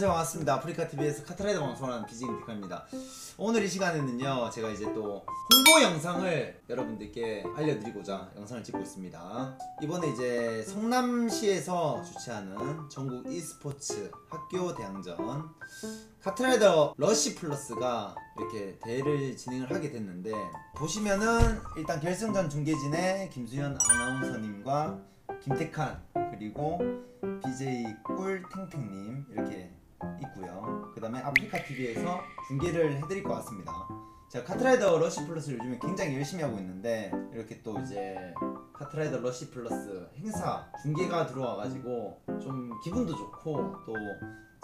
안녕하세요, 반갑습니다. 아프리카TV에서 카트라이더 방송하는 비지니피카입니다. 오늘 이 시간에는요, 제가 이제 또 홍보 영상을 여러분들께 알려드리고자 영상을 찍고 있습니다. 이번에 이제 성남시에서 주최하는 전국 e스포츠 학교 대항전 카트라이더 러쉬플러스가 이렇게 대회를 진행을 하게 됐는데, 보시면은 일단 결승전 중계진에 김수현 아나운서님과 김택환, 그리고 BJ 꿀탱탱님 이렇게 있고요. 그 다음에 아프리카TV에서 중계를 해드릴 것 같습니다. 제가 카트라이더 러쉬플러스 요즘에 굉장히 열심히 하고 있는데, 이렇게 또 이제 카트라이더 러쉬플러스 행사 중계가 들어와가지고 좀 기분도 좋고, 또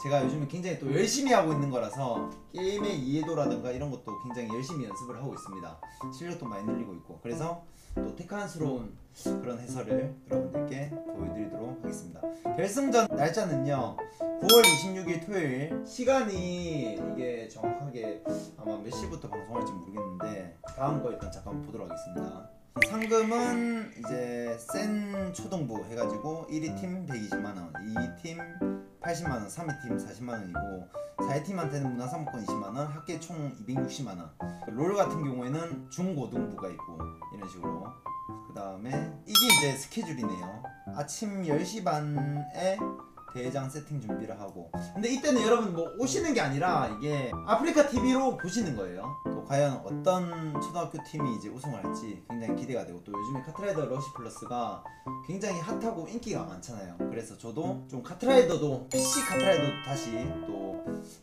제가 요즘에 굉장히 또 열심히 하고 있는 거라서 게임의 이해도라든가 이런 것도 굉장히 열심히 연습을 하고 있습니다. 실력도 많이 늘리고 있고, 그래서 또 테크한스러운 그런 해설을 여러분들께 보여드리도록 하겠습니다. 결승전 날짜는요, 9월 26일 토요일. 시간이 이게 정확하게 아마 몇 시부터 방송할지 모르겠는데, 다음 거 일단 잠깐 보도록 하겠습니다. 상금은 이제 센 초등부 해가지고 1위 팀 120만원, 2위 팀 80만원, 3위팀 40만원이고 4위팀한테는 문화상품권 20만원, 학계 총 260만원. 롤 같은 경우에는 중고등부가 있고 이런 식으로. 그 다음에 이게 이제 스케줄이네요. 아침 10시 반에 대회장 세팅 준비를 하고, 근데 이때는 여러분 뭐 오시는 게 아니라 이게 아프리카TV로 보시는 거예요. 또 과연 어떤 초등학교 팀이 이제 우승을 할지 굉장히 기대가 되고, 또 요즘에 카트라이더 러쉬플러스가 굉장히 핫하고 인기가 많잖아요. 그래서 저도 좀 카트라이더도, PC 카트라이더도 다시 또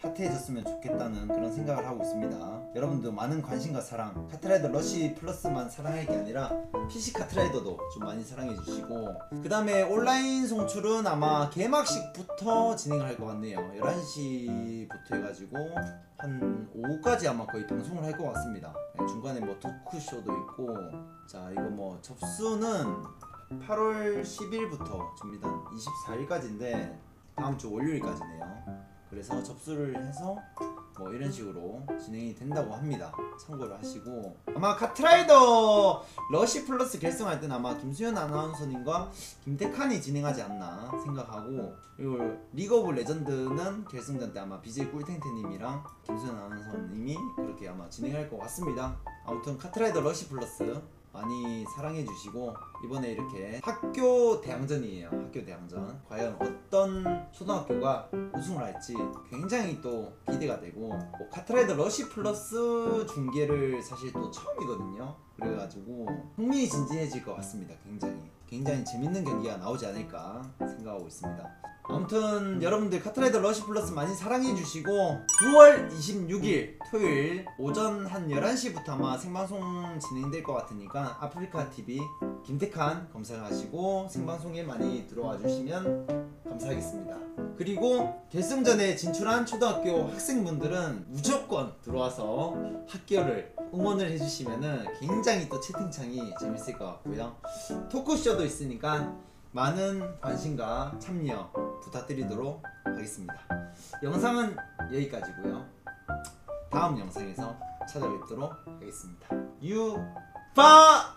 핫해졌으면 좋겠다는 그런 생각을 하고 있습니다. 여러분도 많은 관심과 사랑, 카트라이더 러쉬플러스만 사랑할 게 아니라 PC 카트라이더도 좀 많이 사랑해 주시고, 그 다음에 온라인 송출은 아마 개막식 부터 진행을 할 것 같네요. 11시부터 해가지고 한 오후까지 아마 거의 방송을 할 것 같습니다. 중간에 뭐 토크쇼도 있고. 자, 이거 뭐 접수는 8월 10일부터 접니다. 24일까지인데 다음 주 월요일까지네요. 그래서 접수를 해서 뭐 이런 식으로 진행이 된다고 합니다. 참고를 하시고, 아마 카트라이더 러쉬플러스 결승할 때는 아마 김수현 아나운서님과 김택환이 진행하지 않나 생각하고, 그리고 리그 오브 레전드는 결승전 때 아마 BJ 꿀탱탱님이랑 김수현 아나운서님이 그렇게 아마 진행할 것 같습니다. 아무튼 카트라이더 러쉬플러스 많이 사랑해주시고, 이번에 이렇게 학교 대항전이에요. 학교 대항전, 과연 어떤 초등학교가 우승을 할지 굉장히 또 기대가 되고, 뭐 카트라이더 러쉬플러스 중계를 사실 또 처음이거든요. 그래가지고 흥미진진해질 것 같습니다. 굉장히 재밌는 경기가 나오지 않을까 생각하고 있습니다. 아무튼 여러분들 카트라이더 러쉬플러스 많이 사랑해주시고, 9월 26일 토요일 오전 한 11시부터 아마 생방송 진행될 것 같으니까 아프리카TV 김택환 검색하시고 생방송에 많이 들어와주시면 감사하겠습니다. 그리고 결승전에 진출한 초등학교 학생분들은 무조건 들어와서 학교를 응원을 해주시면은 굉장히 또 채팅창이 재밌을 것 같고요. 토크쇼도 있으니까 많은 관심과 참여 부탁드리도록 하겠습니다. 영상은 여기까지고요. 다음 영상에서 찾아뵙도록 하겠습니다. 유파!